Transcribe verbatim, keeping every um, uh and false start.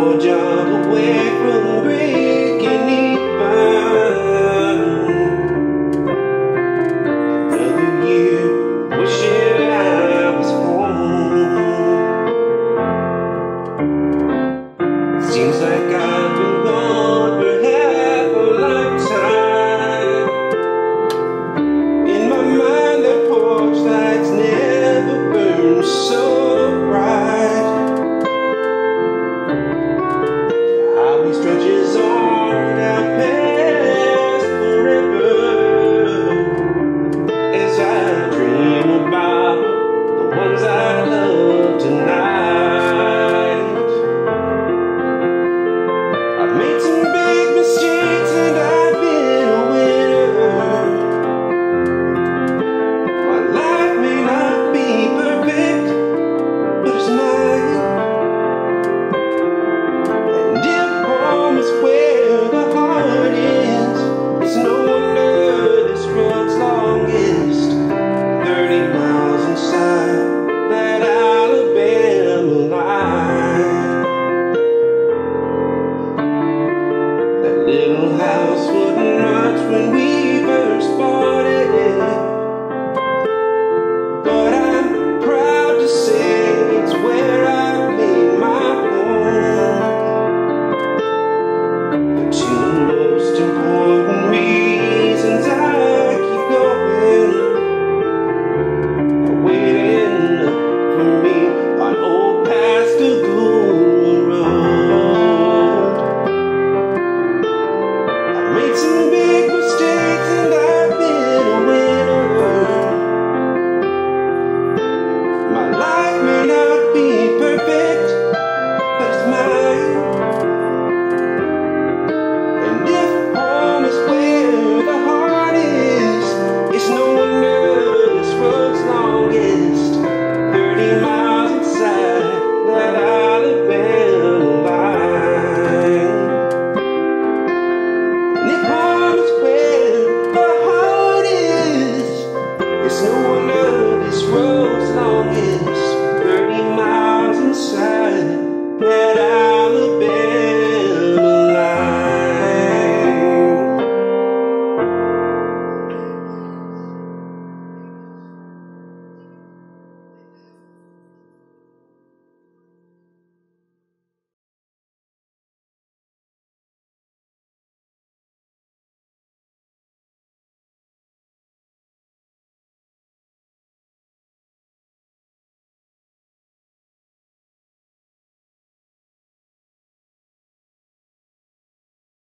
Georgia, the way from